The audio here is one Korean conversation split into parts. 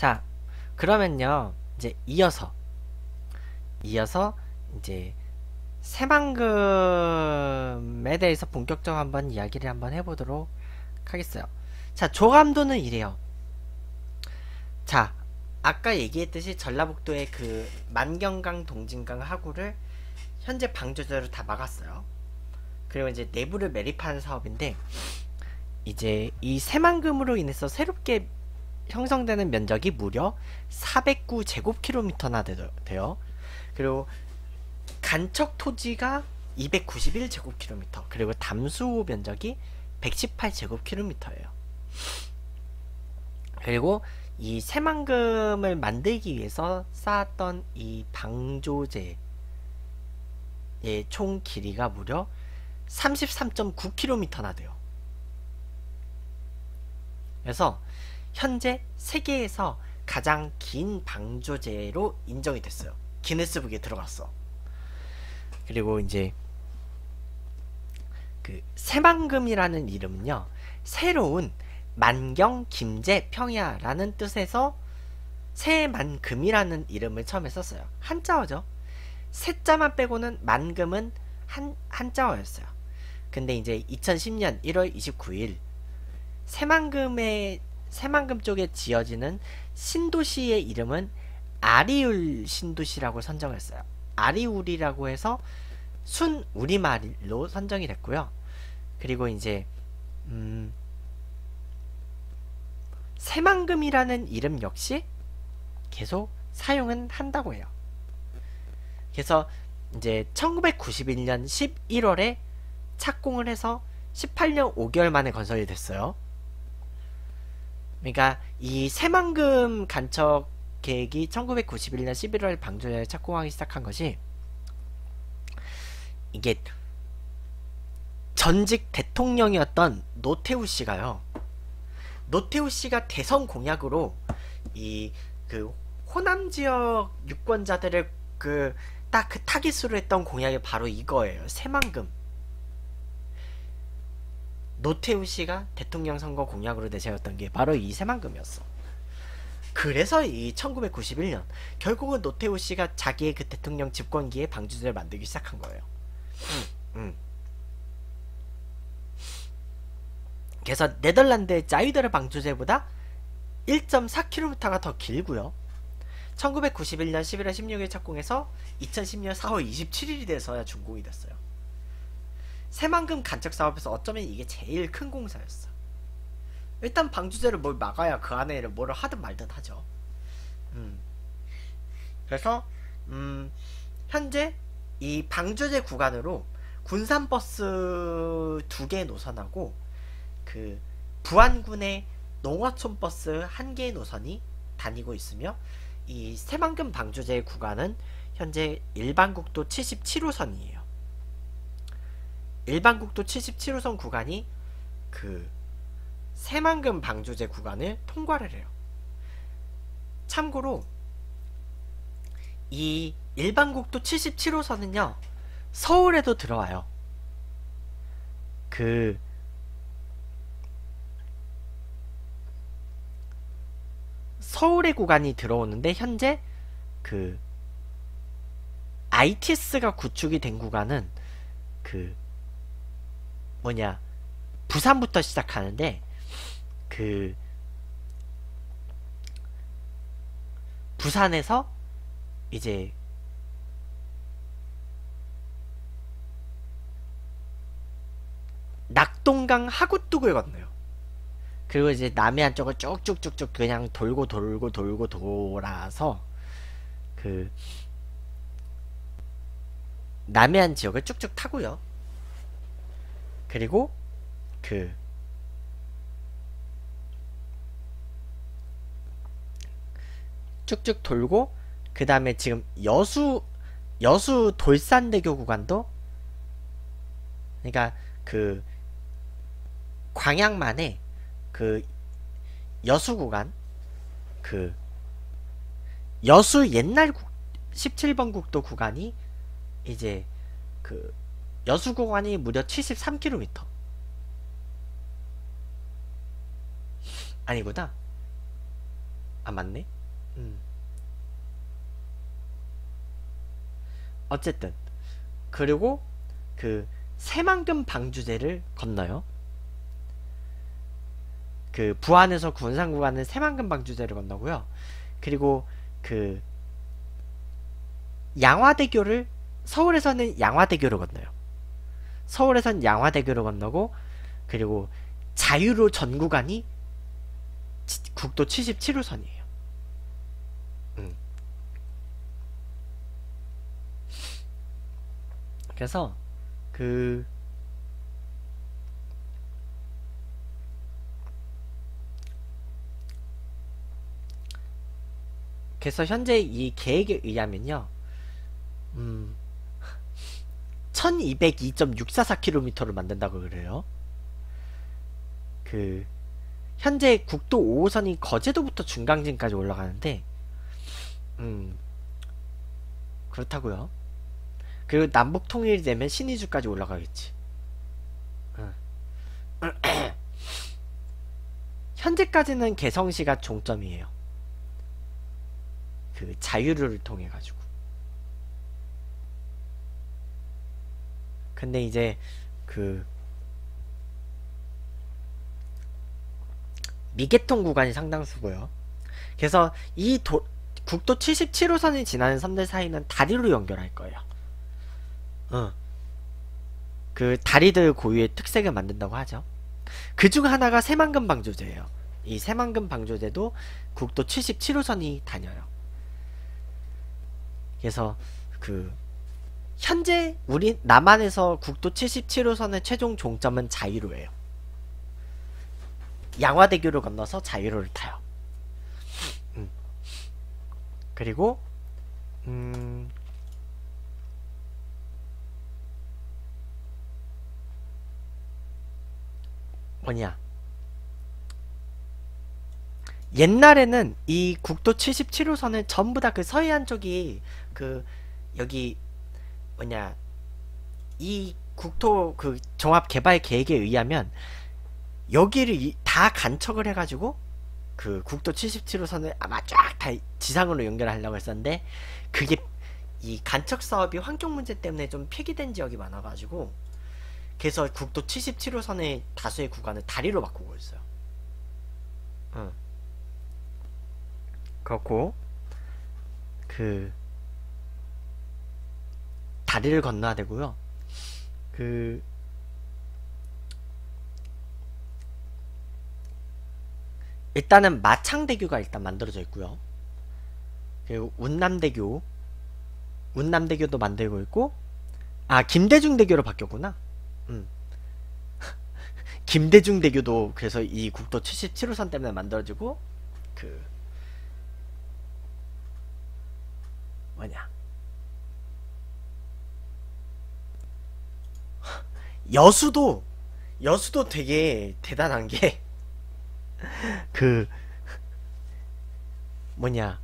자, 그러면요, 이제 이어서 이제 새만금에 대해서 본격적으로 한번 이야기를 한번 해보도록 하겠어요. 자, 조감도는 이래요. 자, 아까 얘기했듯이 전라북도의 그 만경강, 동진강, 하구를 현재 방조제로 다 막았어요. 그리고 이제 내부를 매립하는 사업인데, 이제 이 새만금으로 인해서 새롭게 형성되는 면적이 무려 409제곱킬로미터나 돼요. 그리고 간척 토지가 291제곱킬로미터, 그리고 담수호 면적이 118제곱킬로미터예요. 그리고 이 새만금을 만들기 위해서 쌓았던 이 방조제의 총 길이가 무려 33.9km나 돼요. 그래서 현재 세계에서 가장 긴 방조제로 인정이 됐어요. 기네스북에 들어갔어. 그리고 이제 그 새만금이라는 이름은요, 새로운 만경 김제 평야라는 뜻에서 새만금이라는 이름을 처음에 썼어요. 한자어죠. 새자만 빼고는 만금은 한자어였어요. 근데 이제 2010년 1월 29일 새만금 쪽에 지어지는 신도시의 이름은 아리울 신도시라고 선정했어요. 아리울이라고 해서 순 우리말로 선정이 됐고요. 그리고 이제 새만금이라는 이름 역시 계속 사용은 한다고 해요. 그래서 이제 1991년 11월에 착공을 해서 18년 5개월 만에 건설이 됐어요. 그러니까 이 새만금 간척 계획이 1991년 11월 방조제를 착공하기 시작한 것이, 이게 전직 대통령이었던 노태우 씨가요, 노태우 씨가 대선 공약으로 이 그 호남 지역 유권자들을 그 딱 그 타깃으로 했던 공약이 바로 이거예요. 새만금. 노태우 씨가 대통령 선거 공약으로 내세웠던 게 바로 이 새만금이었어. 그래서 이 1991년 결국은 노태우 씨가 자기의 그 대통령 집권기에 방조제를 만들기 시작한 거예요. 그래서 네덜란드의 자이더르 방조제보다 1.4km가 더 길고요. 1991년 11월 16일 착공해서 2010년 4월 27일이 돼서야 준공이 됐어요. 새만금 간척 사업에서 어쩌면 이게 제일 큰 공사였어. 일단 방조제를 뭘 막아야 그 안에 뭐를 하든 말든 하죠. 그래서 현재 이 방조제 구간으로 군산버스 2개 노선하고 그 부안군의 농어촌버스 1개의 노선이 다니고 있으며, 이 새만금 방조제 구간은 현재 일반국도 77호선이에요. 일반국도 77호선 구간이 그 새만금 방조제 구간을 통과를 해요. 참고로 이 일반국도 77호선은요 서울에도 들어와요. 그 서울의 구간이 들어오는데, 현재 그 ITS가 구축이 된 구간은 그 뭐냐, 부산부터 시작하는데, 그 부산에서 이제 낙동강 하구뚝을 건너요. 그리고 이제 남해안 쪽을 쭉쭉쭉쭉 그냥 돌고 돌아서 그 남해안 지역을 쭉쭉 타고요. 그리고 그 쭉쭉 돌고, 그 다음에 지금 여수 돌산대교 구간도, 그러니까 그 광양만에 그 여수 구간, 그 여수 옛날 17번 국도 구간이 이제 그 여수 구간이 무려 73km 아니구나. 아 맞네? 어쨌든 그리고 그 새만금 방주제를 건너요. 그 부안에서 군산 구간은 새만금 방주제를 건너고요. 그리고 그 양화대교를 서울에서는 양화대교를 건너요. 서울에선 양화대교를 건너고 그리고 자유로 전 구간이 국도 77호선이에요. 그래서 그 그래서 현재 이 계획에 의하면요 1202.644km를 만든다고 그래요. 그 현재 국도 5호선이 거제도부터 중강진까지 올라가는데 그렇다고요. 그리고 남북 통일이 되면 신의주까지 올라가겠지. 현재까지는 개성시가 종점이에요. 그 자유로를 통해 가지고. 근데 이제 그 미개통 구간이 상당수고요. 그래서 이 국도 77호선이 지나는 섬들 사이는 다리로 연결할 거예요. 그 다리들 고유의 특색을 만든다고 하죠. 그중 하나가 새만금 방조제예요. 이 새만금 방조제도 국도 77호선이 다녀요. 그래서 그 현재 우리 남한에서 국도 77호선의 최종 종점은 자유로예요. 양화대교를 건너서 자유로를 타요. 그리고 뭐냐 옛날에는 이 국도 77호선은 전부 다 그 서해안 쪽이 그 여기 뭐냐 이 국토 그 종합개발계획에 의하면 여기를 다 간척을 해가지고 그 국도 77호선을 아마 쫙 다 지상으로 연결하려고 했었는데 그게 이 간척사업이 환경문제 때문에 좀 폐기된 지역이 많아가지고 그래서 국도 77호선의 다수의 구간을 다리로 바꾸고 있어요. 그렇고 그 다리를 건너야 되고요. 그 일단은 마창대교가 일단 만들어져 있고요. 그리고 운남대교도 만들고 있고 아 김대중대교로 바뀌었구나. 김대중대교도 그래서 이 국도 77호선 때문에 만들어지고 그 뭐냐 여수도 되게 대단한 게 그 뭐냐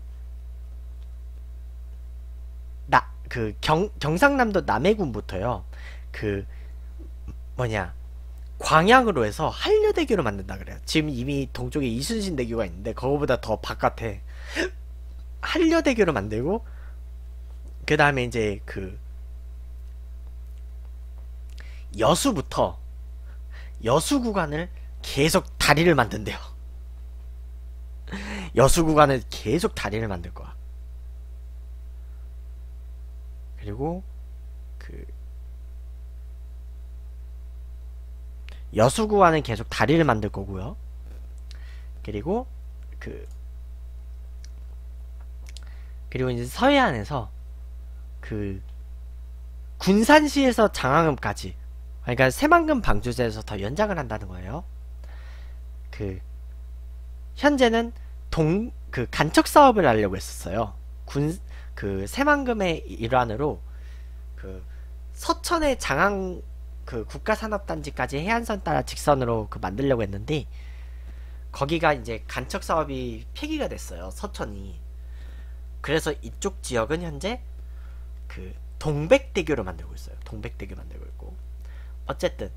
경상남도 남해군부터요 그 뭐냐 광양으로 해서 한려대교를 만든다 그래요. 지금 이미 동쪽에 이순신대교가 있는데 그거보다 더 바깥에 한려대교를 만들고 그 다음에 이제 그 여수부터 여수 구간을 계속 다리를 만든대요. 여수 구간을 계속 다리를 만들 거야. 그리고 그 여수 구간은 계속 다리를 만들 거고요. 그리고 그리고 이제 서해안에서 그 군산시에서 장항읍까지 그러니까 새만금 방조제에서 더 연장을 한다는 거예요. 그 현재는 그 간척 사업을 하려고 했었어요. 그 새만금의 일환으로 그 서천의 장항 그 국가산업단지까지 해안선 따라 직선으로 그 만들려고 했는데 거기가 이제 간척 사업이 폐기가 됐어요. 서천이. 그래서 이쪽 지역은 현재 그 동백대교로 만들고 있어요. 동백대교 만들고 있고 어쨌든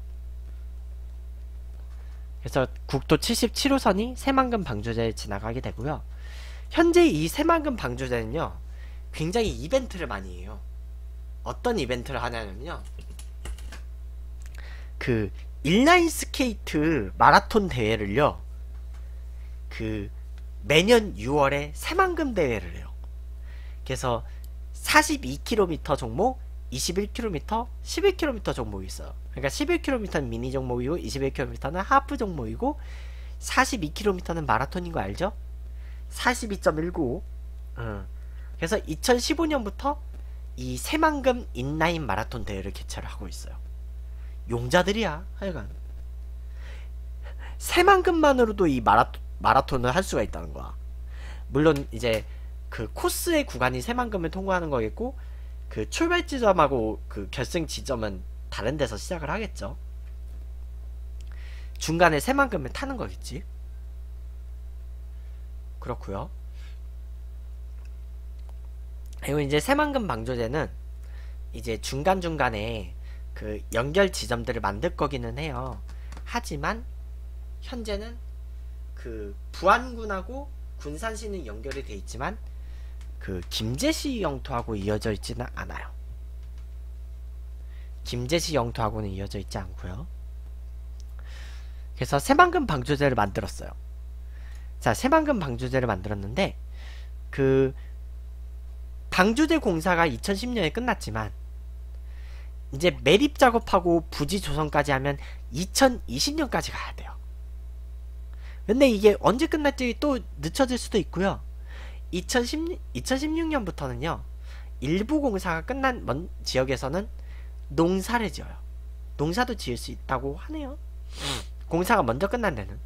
그래서 국도 77호선이 새만금 방조제에 지나가게 되고요. 현재 이 새만금 방조제는요 굉장히 이벤트를 많이 해요. 어떤 이벤트를 하냐면요, 그 인라인 스케이트 마라톤 대회를요 그 매년 6월에 새만금 대회를 해요. 그래서 42km 종목, 21km, 11km 종목이 있어요. 그러니까 11km는 미니 종목이고 21km는 하프 종목이고 42km는 마라톤인 거 알죠? 42.195. 그래서 2015년부터 이 새만금 인라인 마라톤 대회를 개최를 하고 있어요. 용자들이야. 하여간 새만금만으로도 이 마라톤을 할 수가 있다는 거야. 물론 이제 그 코스의 구간이 새만금을 통과하는 거겠고, 그 출발 지점하고 그 결승 지점은 다른 데서 시작을 하겠죠. 중간에 새만금을 타는 거겠지. 그렇구요. 그리고 이제 새만금 방조제는 이제 중간중간에 그 연결 지점들을 만들 거기는 해요. 하지만 현재는 그 부안군하고 군산시는 연결이 돼 있지만 그 김제시 영토하고 이어져 있지는 않아요. 김제시 영토하고는 이어져 있지 않고요. 그래서 새만금 방조제를 만들었어요. 자, 새만금 방조제를 만들었는데 그 방조제 공사가 2010년에 끝났지만 이제 매립 작업하고 부지 조성까지 하면 2020년까지 가야 돼요. 근데 이게 언제 끝날지 또 늦춰질 수도 있고요. 2016년부터는요 일부 공사가 끝난 먼 지역에서는 농사를 지어요. 농사도 지을 수 있다고 하네요. 공사가 먼저 끝난 데는.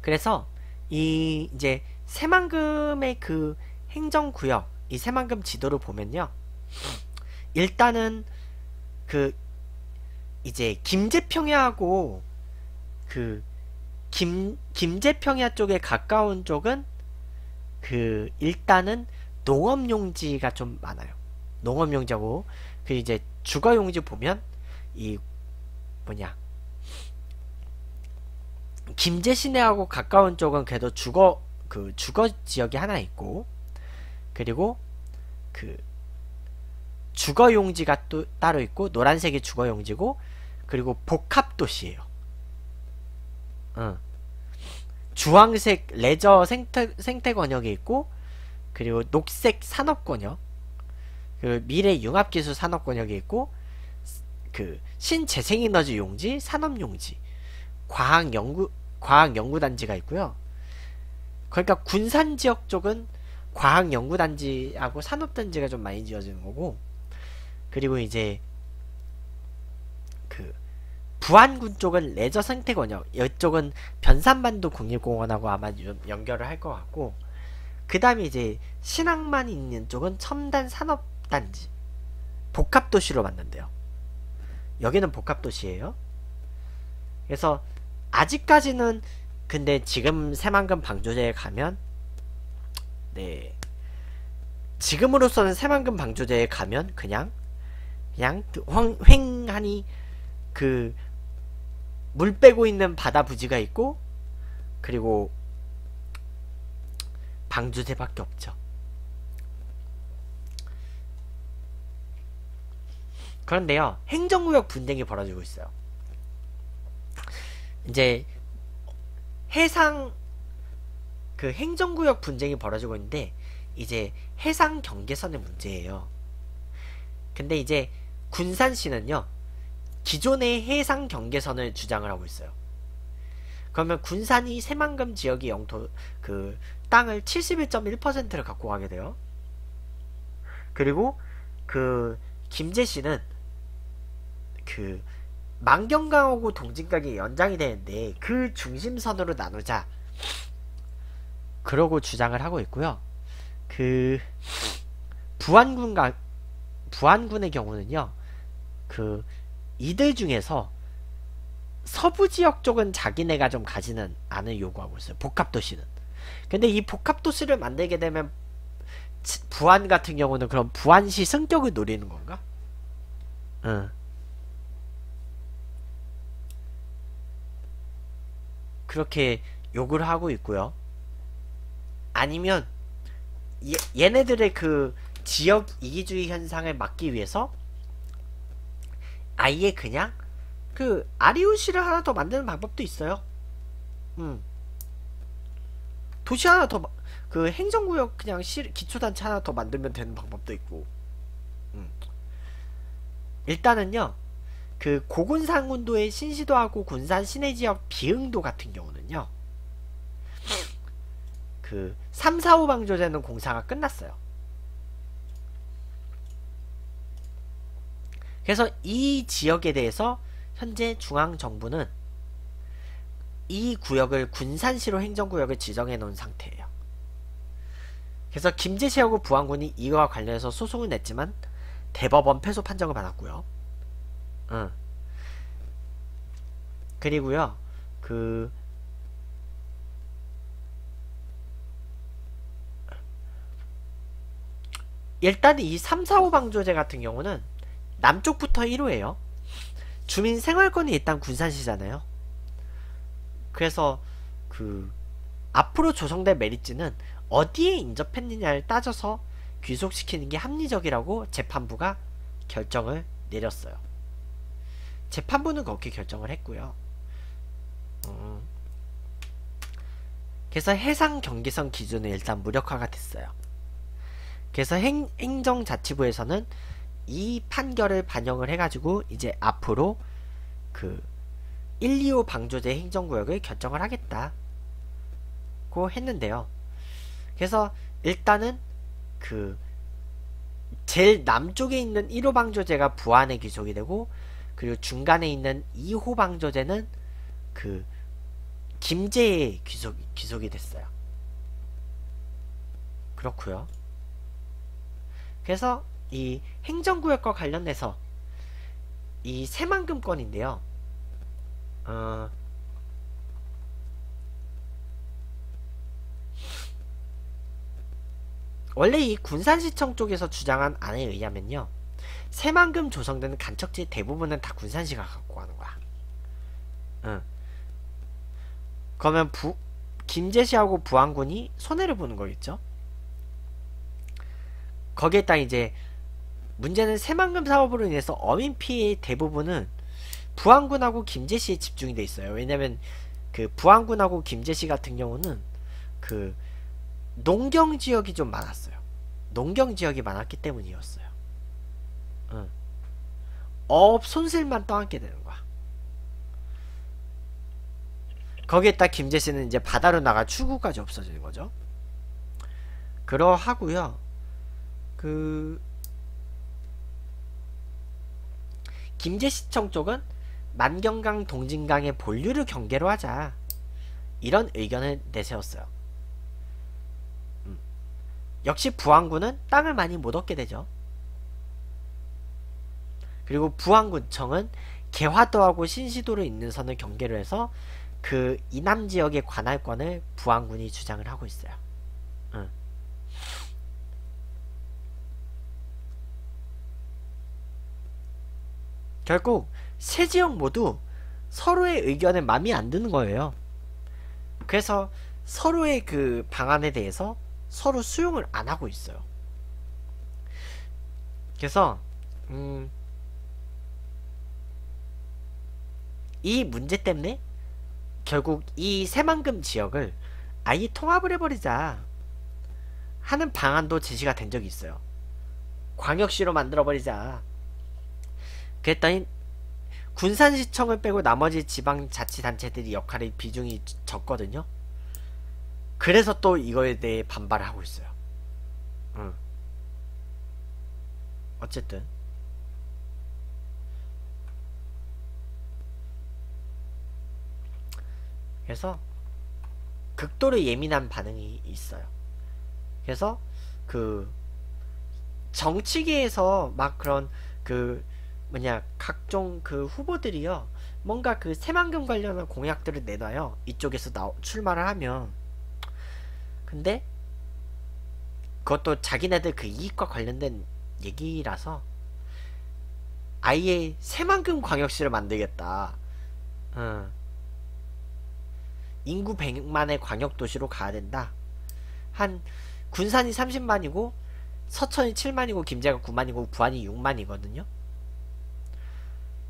그래서 이 이제 새만금의 그 행정구역, 이 새만금 지도를 보면요 일단은 그 이제 김제평야하고 그 김제평야 쪽에 가까운 쪽은 그 일단은 농업용지가 좀 많아요. 농업용지하고 그 이제 주거용지 보면 이 뭐냐 김제 시내하고 가까운 쪽은 그래도 주거 지역이 하나 있고, 그리고 그 주거 용지가 또 따로 있고 노란색이 주거 용지고, 그리고 복합 도시예요. 주황색 레저 생태 권역이 있고, 그리고 녹색 산업 권역, 그 미래 융합 기술 산업 권역이 있고, 그 신재생 에너지 용지, 산업 용지, 과학연구단지가 있고요. 그러니까 군산지역 쪽은 과학연구단지하고 산업단지가 좀 많이 지어지는 거고, 그리고 이제 그 부안군 쪽은 레저생태권역, 이쪽은 변산반도 국립공원하고 아마 연결을 할 것 같고, 그 다음에 이제 신항만 있는 쪽은 첨단산업단지 복합도시로 만든대요. 여기는 복합도시예요. 그래서 아직까지는 근데 지금 새만금 방조제에 가면 네 지금으로서는 새만금 방조제에 가면 그냥 휑하니 그 물 빼고 있는 바다 부지가 있고, 그리고 방조제밖에 없죠. 그런데요 행정구역 분쟁이 벌어지고 있어요. 이제 해상 그 행정구역 분쟁이 벌어지고 있는데 이제 해상 경계선의 문제예요. 근데 이제 군산시는요 기존의 해상 경계선을 주장을 하고 있어요. 그러면 군산이 새만금 지역의 영토 그 땅을 71.1%를 갖고 가게 돼요. 그리고 그 김제시는 그 만경강하고 동진강이 연장이 되는데 그 중심선으로 나누자 그러고 주장을 하고 있고요. 그 부안군의 경우는요 그 이들 중에서 서부지역 쪽은 자기네가 좀 가지는 않을 요구하고 있어요. 복합도시는. 근데 이 복합도시를 만들게 되면 부안 같은 경우는 그럼 부안시 승격을 노리는 건가? 응. 그렇게 욕을 하고 있고요. 아니면 얘네들의 그 지역 이기주의 현상을 막기 위해서 아예 그냥 그 아리울시를 하나 더 만드는 방법도 있어요. 도시 하나 더, 그 행정구역 그냥 기초단체 하나 더 만들면 되는 방법도 있고. 일단은요, 그 고군산군도의 신시도하고 군산 시내지역 비응도 같은 경우는요, 그 3, 4, 5 방조제는 공사가 끝났어요. 그래서 이 지역에 대해서 현재 중앙정부는 이 구역을 군산시로 행정구역을 지정해 놓은 상태예요. 그래서 김제시하고 부안군이 이와 관련해서 소송을 냈지만 대법원 패소 판정을 받았고요. 그리고요, 그 일단 이 3, 4, 5 방조제 같은 경우는 남쪽부터 1호예요. 주민 생활권이 일단 군산시잖아요. 그래서 그 앞으로 조성될 메리츠는 어디에 인접했느냐를 따져서 귀속시키는 게 합리적이라고 재판부가 결정을 내렸어요. 재판부는 그렇게 결정을 했고요. 그래서 해상 경계선 기준은 일단 무력화가 됐어요. 그래서 행정자치부에서는 이 판결을 반영을 해가지고 이제 앞으로 그 1, 2호 방조제 행정구역을 결정을 하겠다고 했는데요. 그래서 일단은 그 제일 남쪽에 있는 1호 방조제가 부안에 귀속이 되고, 그리고 중간에 있는 2호 방조제는 그 김제에 귀속이 됐어요. 그렇고요. 그래서 이 행정구역과 관련돼서 이 새만금 건인데요, 원래 이 군산시청 쪽에서 주장한 안에 의하면요, 새만금 조성되는 간척지 대부분은 다 군산시가 갖고 가는 거야. 그러면 김제시하고 부안군이 손해를 보는 거겠죠. 거기에 따라 이제 문제는 새만금 사업으로 인해서 어민 피해의 대부분은 부안군하고 김제시에 집중이 돼 있어요. 왜냐면 그 부안군하고 김제시 같은 경우는 그 농경지역이 좀 많았어요. 농경지역이 많았기 때문이었어요. 어업 손실만 떠안게 되는 거야. 거기에다 김제시는 이제 바다로 나가 출구까지 없어지는 거죠. 그러하고요. 그 김제시청 쪽은 만경강 동진강의 본류를 경계로 하자, 이런 의견을 내세웠어요. 역시 부안군은 땅을 많이 못 얻게 되죠. 그리고 부안군청은 개화도하고 신시도를 잇는 선을 경계로 해서 그 이남지역의 관할권을 부안군이 주장을 하고 있어요. 결국 세 지역 모두 서로의 의견에 마음이 안 드는 거예요. 그래서 서로의 그 방안에 대해서 서로 수용을 안 하고 있어요. 그래서 이 문제 때문에 결국 이 새만금 지역을 아예 통합을 해버리자 하는 방안도 제시가 된 적이 있어요. 광역시로 만들어버리자. 그랬더니 군산시청을 빼고 나머지 지방자치단체들이 역할의 비중이 적거든요. 그래서 또 이거에 대해 반발을 하고 있어요. 어쨌든 그래서 극도로 예민한 반응이 있어요. 그래서 그 정치계에서 막 그런 그 각종 그 후보들이요, 뭔가 그 새만금 관련한 공약들을 내놔요. 이쪽에서 출마를 하면. 근데 그것도 자기네들 그 이익과 관련된 얘기라서 아예 새만금 광역시를 만들겠다. 인구 100만의 광역도시로 가야 된다. 한 군산이 30만이고 서천이 7만이고 김제가 9만이고 부안이 6만이거든요.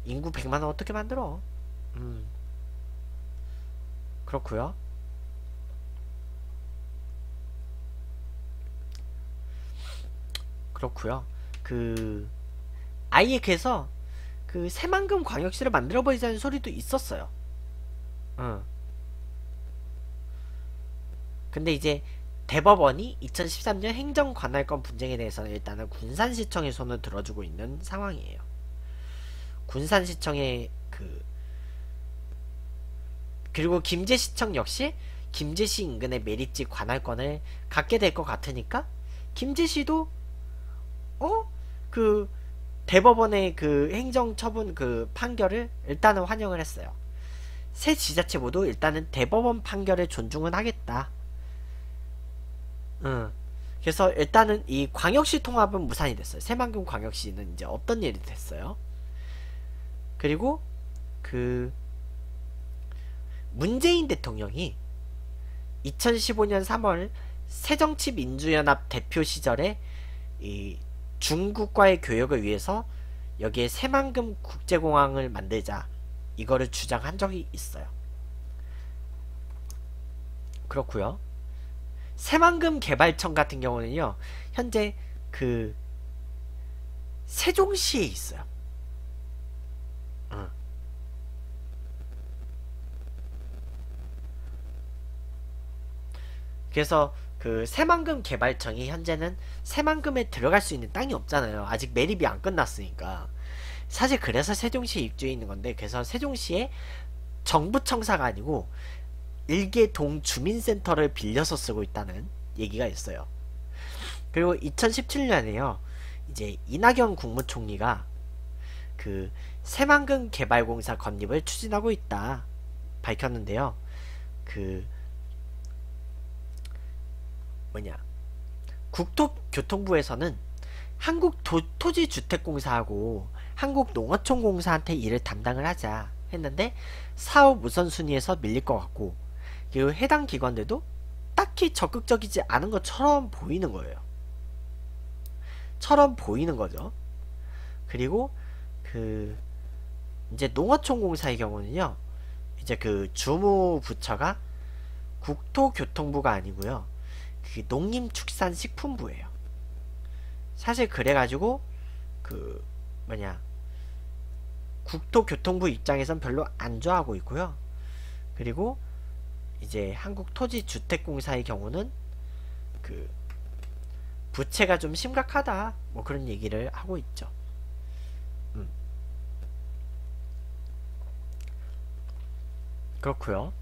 인구 100만을 어떻게 만들어? 그렇구요. 그렇구요. 아예 그래서 그 새만금 광역시를 만들어버리자는 소리도 있었어요. 근데 이제 대법원이 2013년 행정관할권 분쟁에 대해서는 일단은 군산시청의 손을 들어주고 있는 상황이에요. 군산시청의 그리고 김제시청 역시 김제시 인근의 매립지 관할권을 갖게 될 것 같으니까 김제시도 그 대법원의 그 행정처분 그 판결을 일단은 환영을 했어요. 새 지자체 모두 일단은 대법원 판결에 존중은 하겠다. 그래서 일단은 이 광역시 통합은 무산이 됐어요. 새만금 광역시는 이제 없던 일이 됐어요. 그리고 문재인 대통령이 2015년 3월 새정치민주연합 대표 시절에 이 중국과의 교역을 위해서 여기에 새만금 국제공항을 만들자, 이거를 주장한 적이 있어요. 그렇구요. 새만금 개발청 같은 경우는요, 현재 세종시에 있어요. 그래서 새만금 개발청이 현재는 새만금에 들어갈 수 있는 땅이 없잖아요. 아직 매립이 안 끝났으니까. 사실 그래서 세종시에 입주해 있는 건데, 그래서 세종시에 정부청사가 아니고 일개 동주민센터를 빌려서 쓰고 있다는 얘기가 있어요. 그리고 2017년에요 이제 이낙연 국무총리가 새만금 개발공사 건립을 추진하고 있다 밝혔는데요, 국토교통부에서는 한국토지주택공사하고 한국농어촌공사한테 일을 담당을 하자 했는데 사업 우선순위에서 밀릴 것 같고, 그리고 해당 기관들도 딱히 적극적이지 않은 것처럼 보이는 거예요. 그리고 이제 농어촌공사의 경우는요, 이제 주무부처가 국토교통부가 아니고요, 농림축산식품부예요. 사실 그래가지고 국토교통부 입장에선 별로 안 좋아하고 있고요. 그리고 이제 한국토지주택공사의 경우는 부채가 좀 심각하다, 뭐 그런 얘기를 하고 있죠. 그렇구요.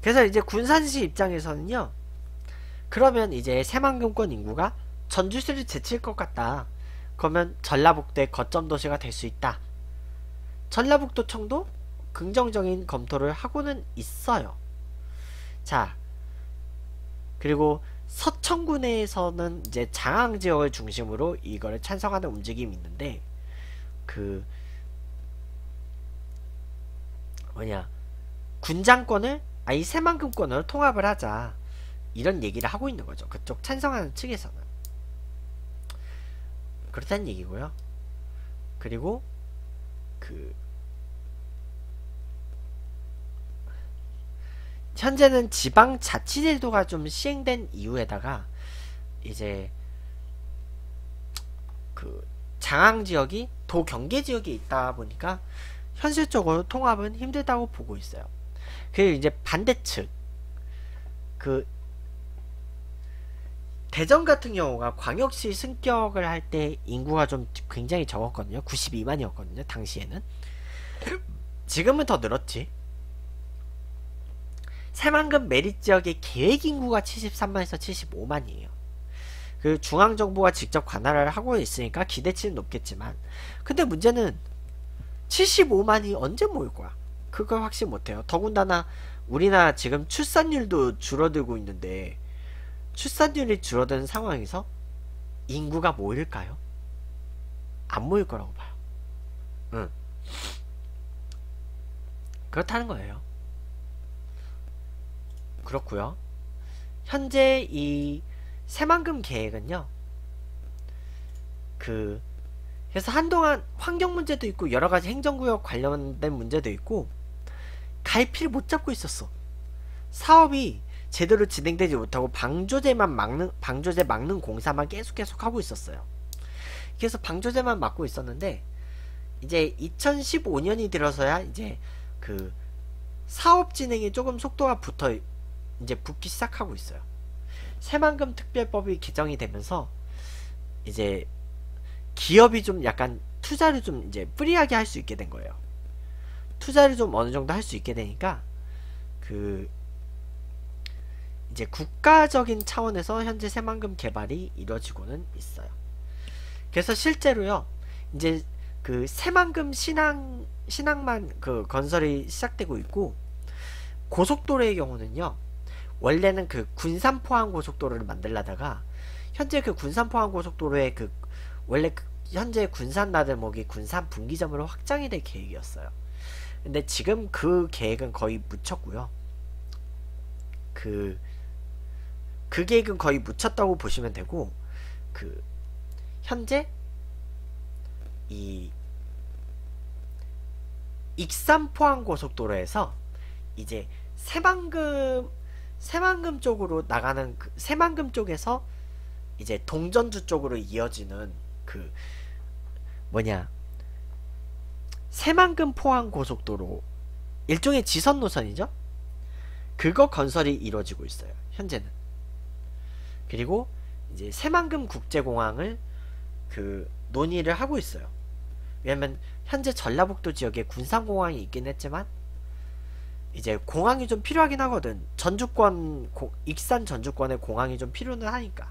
그래서 이제 군산시 입장에서는요, 그러면 이제 새만금권 인구가 전주시를 제칠 것 같다. 그러면 전라북도의 거점도시가 될 수 있다. 전라북도청도 긍정적인 검토를 하고는 있어요. 자, 그리고 서천군에서는 이제 장항지역을 중심으로 이거를 찬성하는 움직임이 있는데, 군장권을 아예 새만금권으로 통합을 하자, 이런 얘기를 하고 있는 거죠. 그쪽 찬성하는 측에서는 그렇다는 얘기고요. 그리고 현재는 지방자치제도가 좀 시행된 이후에다가 이제 장항지역이 도경계지역에 있다 보니까 현실적으로 통합은 힘들다고 보고 있어요. 그리고 이제 반대측 대전 같은 경우가 광역시 승격을 할 때 인구가 좀 굉장히 적었거든요. 92만이었거든요 당시에는. 지금은 더 늘었지. 새만금 매립지역의 계획인구가 73만에서 75만이에요 그 중앙정부가 직접 관할을 하고 있으니까 기대치는 높겠지만, 근데 문제는 75만이 언제 모일 거야? 그걸 확신 못해요. 더군다나 우리나라 지금 출산율도 줄어들고 있는데, 출산율이 줄어드는 상황에서 인구가 모일까요? 안 모일 거라고 봐요. 그렇다는 거예요. 그렇고요. 현재 이 새만금 계획은요. 그래서 한동안 환경 문제도 있고 여러 가지 행정구역 관련된 문제도 있고 갈피를 못 잡고 있었어. 사업이 제대로 진행되지 못하고 방조제 막는 공사만 계속 하고 있었어요. 그래서 방조제만 막고 있었는데 이제 2015년이 들어서야 이제 그 사업 진행이 조금 속도가 붙기 시작하고 있어요. 새만금 특별법이 개정이 되면서 이제 기업이 좀 약간 투자를 좀 이제 프리하게 할 수 있게 된 거예요. 투자를 좀 어느 정도 할 수 있게 되니까 그 이제 국가적인 차원에서 현재 새만금 개발이 이루어지고는 있어요. 그래서 실제로요. 이제 그 새만금 신항만 그 건설이 시작되고 있고 고속도로의 경우는요. 원래는 그 군산포항 고속도로를 만들려다가 현재 그 군산포항 고속도로의 그 원래 현재 군산 나들목이 군산 분기점으로 확장이 될 계획이었어요. 근데 지금 그 계획은 거의 묻혔고요. 그 계획은 거의 묻혔다고 보시면 되고 그 현재 이 익산포항 고속도로에서 이제 새만금 쪽으로 나가는 그 새만금 쪽에서 이제 동전주 쪽으로 이어지는 그 뭐냐 새만금 포항 고속도로 일종의 지선 노선이죠. 그거 건설이 이루어지고 있어요. 현재는. 그리고 이제 새만금 국제공항을 그 논의를 하고 있어요. 왜냐면 현재 전라북도 지역에 군산공항이 있긴 했지만 이제 공항이 좀 필요하긴 하거든. 익산 전주권의 공항이 좀 필요는 하니까.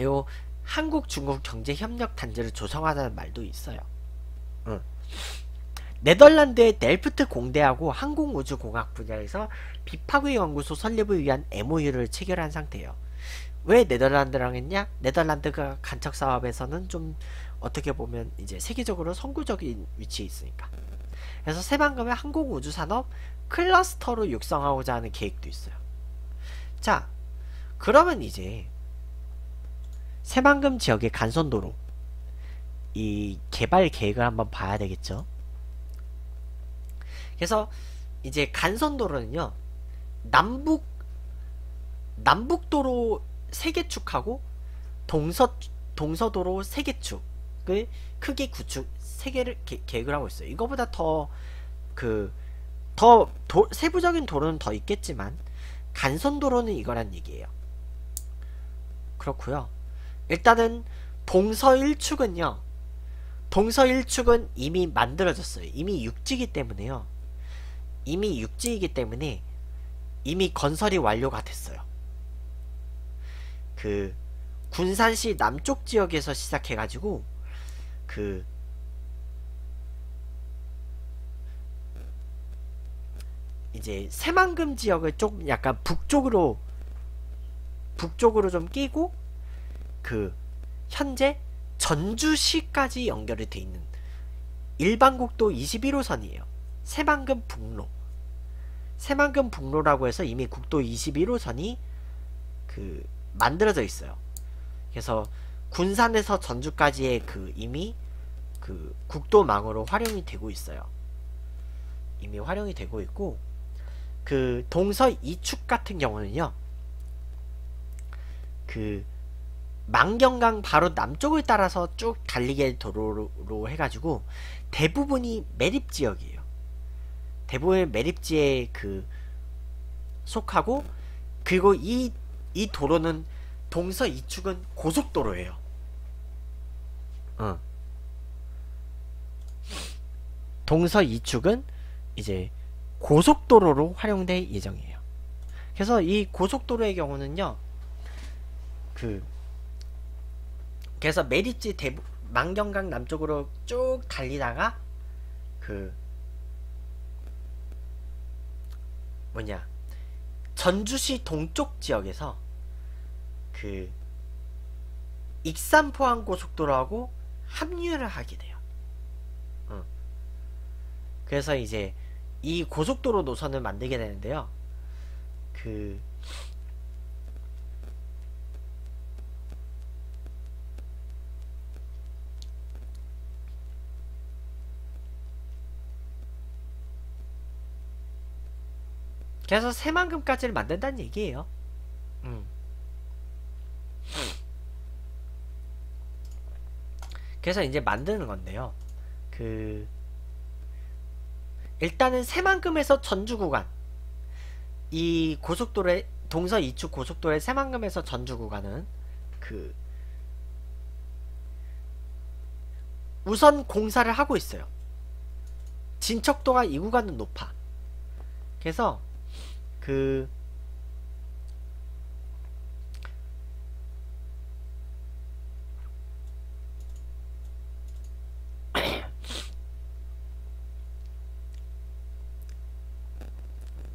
요 한국 중국 경제 협력 단지를 조성하자는 말도 있어요. 네덜란드의 델프트 공대하고 항공우주공학 분야에서 비파구이 연구소 설립을 위한 MOU를 체결한 상태예요. 왜 네덜란드랑 했냐? 네덜란드가 간척 사업에서는 좀 어떻게 보면 이제 세계적으로 선구적인 위치에 있으니까. 그래서 새만금의 항공우주산업 클러스터로 육성하고자 하는 계획도 있어요. 자, 그러면 이제 새만금 지역의 간선도로 이 개발 계획을 한번 봐야 되겠죠. 그래서 이제 간선도로는요. 남북도로 3개축하고 동서도로 3개축을 크게 계획을 하고 있어요. 이거보다 더 세부적인 도로는 더 있겠지만 간선도로는 이거란 얘기예요. 그렇고요. 일단은 동서 1축은 이미 만들어졌어요. 이미 육지이기 때문에 이미 건설이 완료가 됐어요. 그 군산시 남쪽 지역에서 시작해가지고 그 이제 새만금 지역을 조금 약간 북쪽으로 좀 끼고 그 현재 전주시까지 연결이 돼 있는 일반국도 21호선이에요. 새만금 북로라고 해서 이미 국도 21호선이 그 만들어져 있어요. 그래서 군산에서 전주까지의 그 이미 그 국도망으로 활용이 되고 있어요. 이미 활용이 되고 있고 그 동서 2축 같은 경우는요. 그 만경강 바로 남쪽을 따라서 쭉 달리게 도로로 해가지고 대부분이 매립지역이에요. 대부분의 매립지에 그 속하고 그리고 이 도로는 동서 2축은 고속도로예요. 동서 2축은 이제 고속도로로 활용될 예정이에요. 그래서 이 고속도로의 경우는요. 그래서 매립지 만경강 남쪽으로 쭉 달리다가 그 뭐냐 전주시 동쪽 지역에서 그 익산포항 고속도로하고 합류를 하게 돼요. 그래서 이제 이 고속도로 노선을 만들게 되는데요. 그래서 새만금까지를 만든다는 얘기예요. 그래서 이제 만드는 건데요. 일단은 새만금에서 전주 구간, 이 고속도로의 동서 2축 고속도로의 새만금에서 전주 구간은 우선 공사를 하고 있어요. 진척도가 이 구간은 높아. 그래서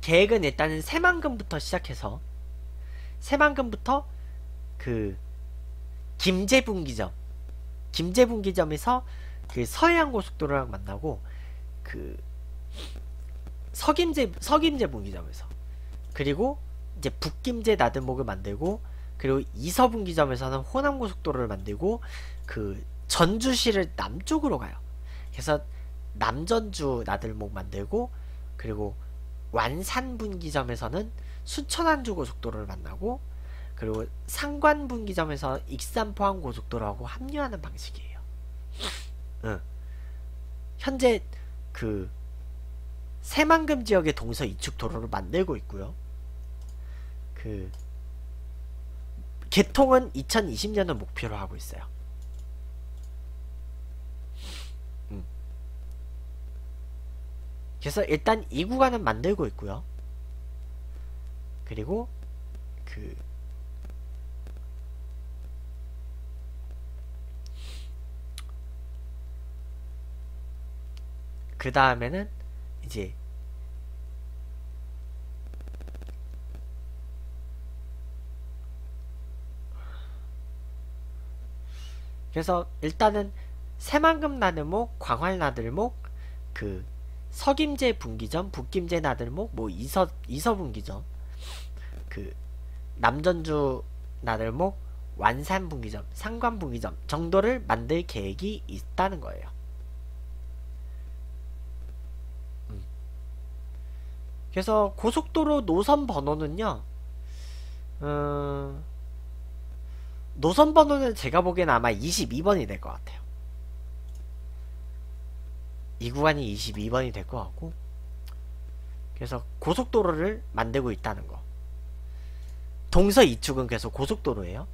계획은 일단은 새만금부터 시작해서 김제분기점, 김제분기점에서 서해안고속도로랑 만나고 서김제분기점에서, 그리고 이제 북김제 나들목을 만들고, 그리고 이서분기점에서는 호남고속도로를 만들고 전주시를 남쪽으로 가요. 그래서 남전주 나들목 만들고, 그리고 완산분기점에서는 순천안주고속도로를 만나고, 그리고 상관분기점에서 익산포항고속도로하고 합류하는 방식이에요. 현재 새만금 지역의 동서 2축 도로를 만들고 있고요. 개통은 2020년을 목표로 하고 있어요. 그래서 일단 이 구간은 만들고 있고요. 그리고 그 다음에는 이제 그래서 일단은 새만금 나들목, 광활 나들목, 서김제 분기점, 북김제 나들목, 이서분기점, 남전주 나들목, 완산 분기점, 상관 분기점 정도를 만들 계획이 있다는 거예요. 그래서 고속도로 노선 번호는요, 노선 번호는 제가 보기엔 아마 22번이 될 것 같아요. 이 구간이 22번이 될 것 같고, 그래서 고속도로를 만들고 있다는 거. 동서 2축은 계속 고속도로예요.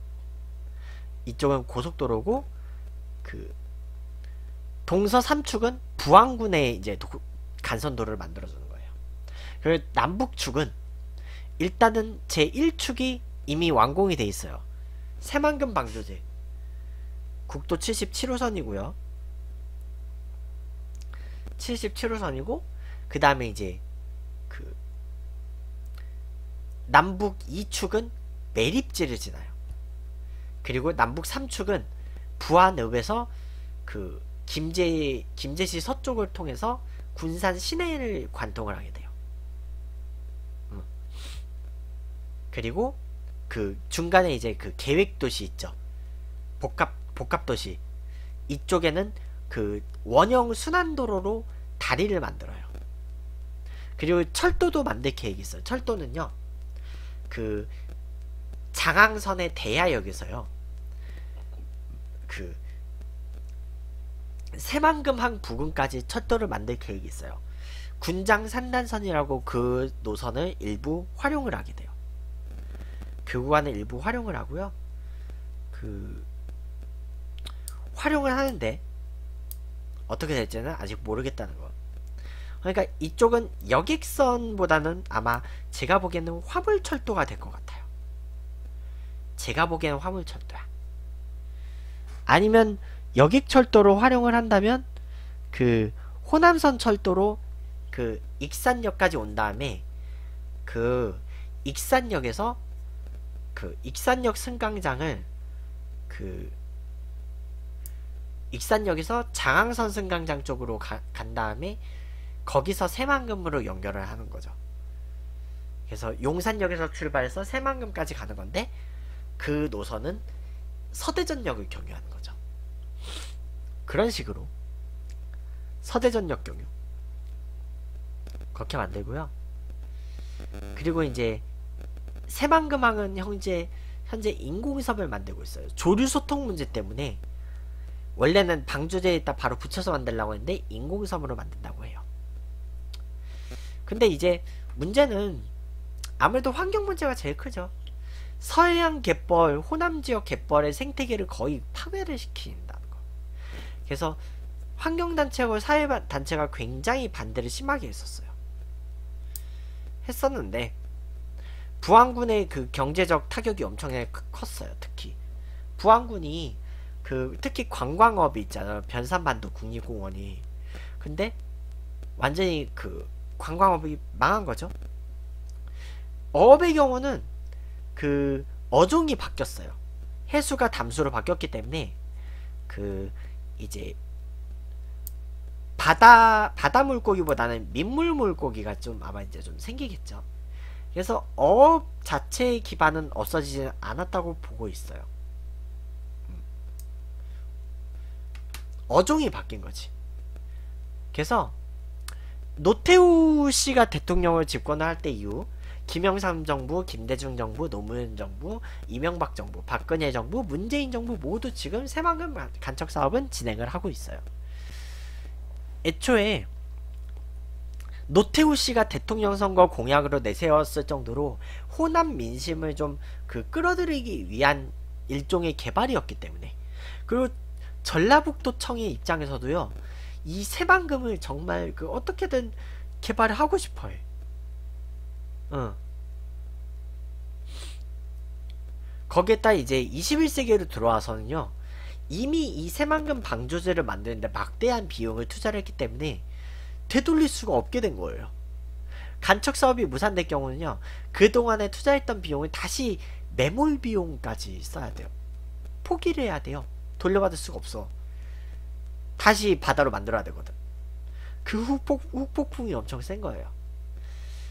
이쪽은 고속도로고, 동서 3축은 부안군에 이제 간선도로를 만들어주는 거예요. 그리고 남북축은 일단은 제1축이 이미 완공이 돼 있어요. 새만금 방조제 국도 77호선이고요. 77호선이고 그 다음에 이제 남북 2축은 매립지를 지나요. 그리고 남북 3축은 부안읍에서 김제시 서쪽을 통해서 군산 시내를 관통을 하게 돼요. 그리고 중간에 이제 계획도시 있죠. 복합도시. 이쪽에는 원형 순환도로로 다리를 만들어요. 그리고 철도도 만들 계획이 있어요. 철도는요, 장항선의 대야역에서요, 새만금항 부근까지 철도를 만들 계획이 있어요. 군장 산단선이라고 그 노선을 일부 활용을 하게 돼요. 그 구간을 일부 활용을 하고요. 활용을 하는데 어떻게 될지는 아직 모르겠다는 거. 그러니까 이쪽은 여객선보다는 아마 제가 보기에는 화물철도가 될 것 같아요. 제가 보기에는 화물철도야. 아니면 여객철도로 활용을 한다면 호남선 철도로 익산역까지 온 다음에 익산역에서 익산역 승강장을 익산역에서 장항선 승강장 쪽으로 간 다음에 거기서 새만금으로 연결을 하는 거죠. 그래서 용산역에서 출발해서 새만금까지 가는 건데 그 노선은 서대전역을 경유하는 거죠. 그런 식으로 서대전역 경유 그렇게 만들고요. 그리고 이제 새만금항은 현재 인공섬을 만들고 있어요. 조류소통 문제 때문에 원래는 방조제에다 바로 붙여서 만들려고 했는데 인공섬으로 만든다고 해요. 근데 이제 문제는 아무래도 환경 문제가 제일 크죠. 서해안 갯벌, 호남지역 갯벌의 생태계를 거의 파괴를 시킨다는 거. 그래서 환경단체와 사회단체가 굉장히 반대를 심하게 했었는데 부안군의 그 경제적 타격이 엄청나게 컸어요. 특히 부안군이 특히 관광업이 있잖아요. 변산반도 국립공원이. 근데 완전히 그 관광업이 망한 거죠. 어업의 경우는 그 어종이 바뀌었어요. 해수가 담수로 바뀌었기 때문에 그 이제 바다 물고기보다는 민물 물고기가 좀 아마 이제 좀 생기겠죠. 그래서 어업 자체의 기반은 없어지지는 않았다고 보고 있어요. 어종이 바뀐 거지. 그래서 노태우 씨가 대통령을 집권을 할 때 이후 김영삼 정부, 김대중 정부, 노무현 정부, 이명박 정부, 박근혜 정부, 문재인 정부 모두 지금 새만금 간척 사업은 진행을 하고 있어요. 애초에 노태우 씨가 대통령 선거 공약으로 내세웠을 정도로 호남 민심을 좀 끌어들이기 위한 일종의 개발이었기 때문에, 그리고 전라북도청의 입장에서도요 이 새만금을 정말 어떻게든 개발을 하고 싶어요. 거기에다 이제 21세기로 들어와서는요 이미 이 새만금 방조제를 만드는데 막대한 비용을 투자를 했기 때문에 되돌릴 수가 없게 된 거예요. 간척 사업이 무산될 경우는요 그동안에 투자했던 비용을 다시 매몰 비용까지 써야 돼요. 포기를 해야 돼요. 돌려받을 수가 없어. 다시 바다로 만들어야 되거든. 그 후폭풍이 엄청 센 거예요.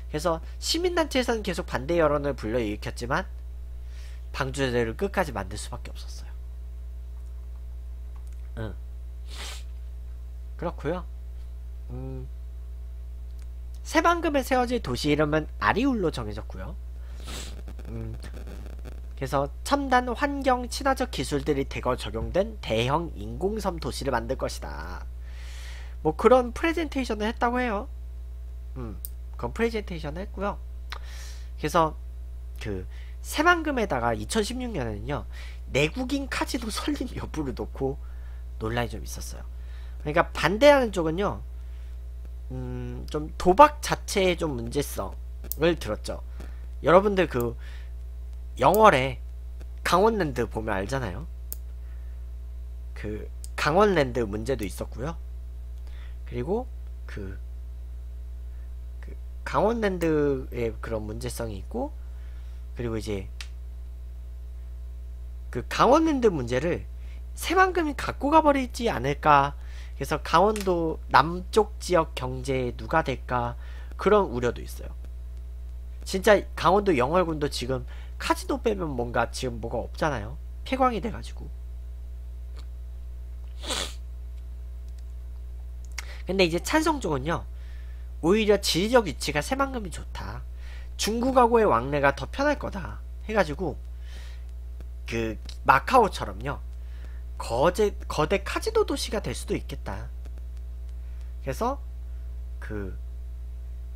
그래서 시민단체에서는 계속 반대 여론을 불러일으켰지만 방조제를 끝까지 만들 수밖에 없었어요. 그렇고요. 새만금에 세워질 도시 이름은 아리울로 정해졌고요. 그래서 첨단 환경 친화적 기술들이 대거 적용된 대형 인공섬 도시를 만들 것이다. 뭐 그런 프레젠테이션을 했다고 해요. 그런 프레젠테이션을 했고요. 그래서 그 새만금에다가 2016년에는요 내국인 카지노 설립 여부를 놓고 논란이 좀 있었어요. 그러니까 반대하는 쪽은요 좀 도박 자체의 좀 문제성을 들었죠. 여러분들 그 영월에 강원랜드 보면 알잖아요. 그 강원랜드 문제도 있었고요. 그리고 그 강원랜드의 그런 문제성이 있고, 그리고 이제 그 강원랜드 문제를 새만금이 갖고 가버리지 않을까, 그래서 강원도 남쪽 지역 경제에 누가 될까, 그런 우려도 있어요. 진짜 강원도 영월군도 지금 카지노 빼면 뭔가 지금 뭐가 없잖아요. 폐광이 돼가지고. 근데 이제 찬성 쪽은요 오히려 지리적 위치가 새만금이 좋다, 중국하고의 왕래가 더 편할 거다 해가지고 그 마카오처럼요 거대 카지노 도시가 될 수도 있겠다. 그래서 그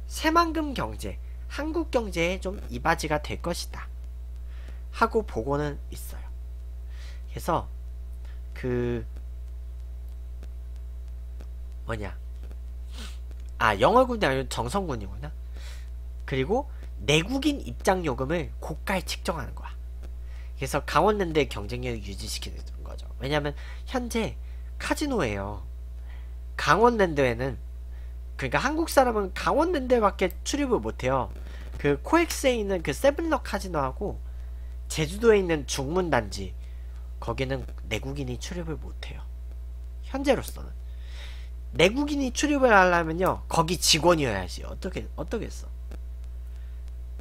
새만금 경제, 한국 경제에 좀 이바지가 될 것이다 하고 보고는 있어요. 그래서 그 뭐냐, 아 영월군이 아니고 정선군이구나. 그리고 내국인 입장 요금을 고가에 측정하는 거야. 그래서 강원랜드의 경쟁력을 유지시키는 거죠. 왜냐면 현재 카지노예요. 강원랜드에는, 그러니까 한국 사람은 강원랜드 밖에 출입을 못해요. 그 코엑스에 있는 그 세븐럭 카지노하고 제주도에 있는 중문단지, 거기는 내국인이 출입을 못해요. 현재로서는. 내국인이 출입을 하려면요 거기 직원이어야지. 어떻겠어?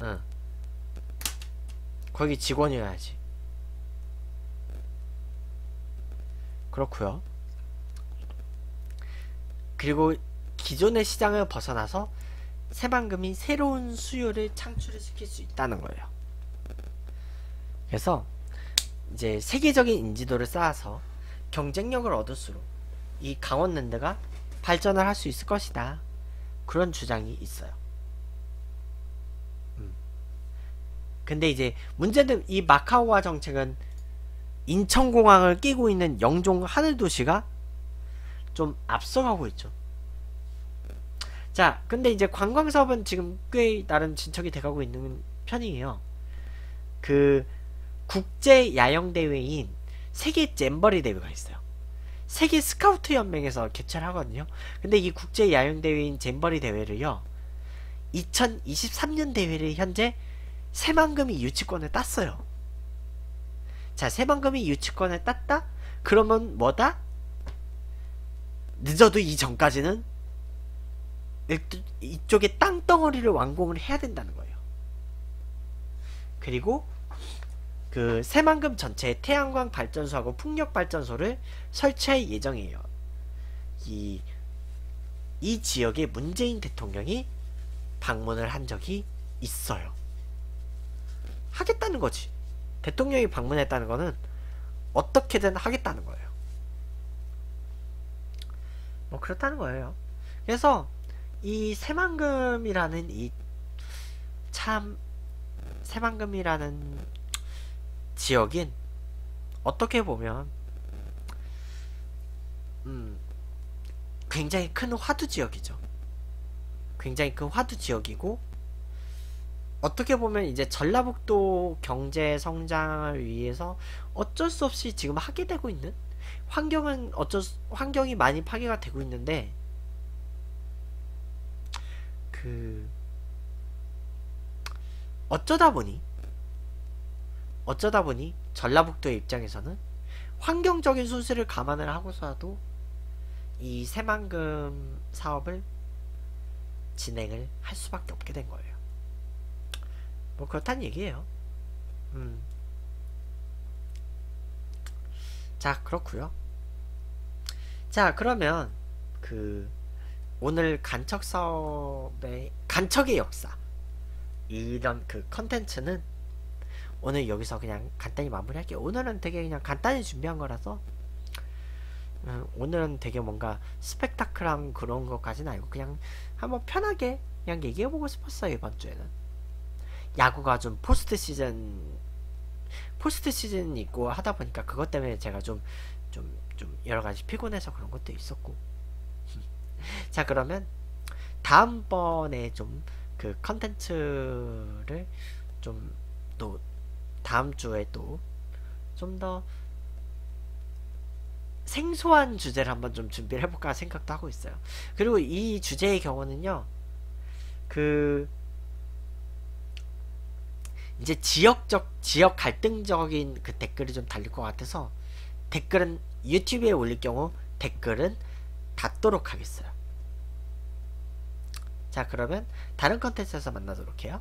응, 거기 직원이어야지. 그렇구요. 그리고 기존의 시장을 벗어나서 새만금이 새로운 수요를 창출을 시킬 수 있다는 거예요. 그래서 이제 세계적인 인지도를 쌓아서 경쟁력을 얻을수록 이 강원랜드가 발전을 할 수 있을 것이다. 그런 주장이 있어요. 근데 이제 문제는 이 마카오화 정책은 인천공항을 끼고 있는 영종 하늘도시가 좀 앞서가고 있죠. 자, 근데 이제 관광사업은 지금 꽤 나름 진척이 돼가고 있는 편이에요. 그 국제야영대회인 세계 잼버리 대회가 있어요. 세계 스카우트 연맹에서 개최를 하거든요. 근데 이 국제야영대회인 잼버리 대회를요 2023년 대회를 현재 새만금이 유치권을 땄어요. 자, 새만금이 유치권을 땄다? 그러면 뭐다? 늦어도 이전까지는 이쪽에 땅덩어리를 완공을 해야 된다는 거예요. 그리고 그 새만금 전체에 태양광 발전소하고 풍력 발전소를 설치할 예정이에요. 이 지역에 문재인 대통령이 방문을 한 적이 있어요. 하겠다는 거지. 대통령이 방문했다는 거는 어떻게든 하겠다는 거예요. 뭐 그렇다는 거예요. 그래서 이 새만금이라는 새만금이라는 지역인 어떻게 보면 굉장히 큰 화두지역이죠. 굉장히 큰 화두지역이고 어떻게 보면 이제 전라북도 경제 성장을 위해서 어쩔 수 없이 지금 하게 되고 있는 환경이 많이 파괴가 되고 있는데 어쩌다 보니 전라북도의 입장에서는 환경적인 손실을 감안을 하고서라도 이 새만금 사업을 진행을 할 수밖에 없게 된 거예요. 뭐 그렇단 얘기예요. 자, 그렇구요. 자, 그러면 오늘 간척의 역사 이런 컨텐츠는 오늘 여기서 그냥 간단히 마무리할게요. 오늘은 되게 그냥 간단히 준비한 거라서 오늘은 되게 뭔가 스펙타클한 그런 것까지는 아니고 그냥 한번 편하게 그냥 얘기해보고 싶었어요. 이번 주에는 야구가 좀 포스트 시즌 있고 하다 보니까 그것 때문에 제가 좀 여러 가지 피곤해서 그런 것도 있었고. 자, 그러면 다음번에 좀 그 컨텐츠를 좀 또 다음 주에 또 좀 더 생소한 주제를 한번 좀 준비를 해볼까 생각도 하고 있어요. 그리고 이 주제의 경우는요 이제 지역 갈등적인 그 댓글이 좀 달릴 것 같아서 댓글은 유튜브에 올릴 경우 댓글은 닫도록 하겠어요. 자, 그러면 다른 컨텐츠에서 만나도록 해요.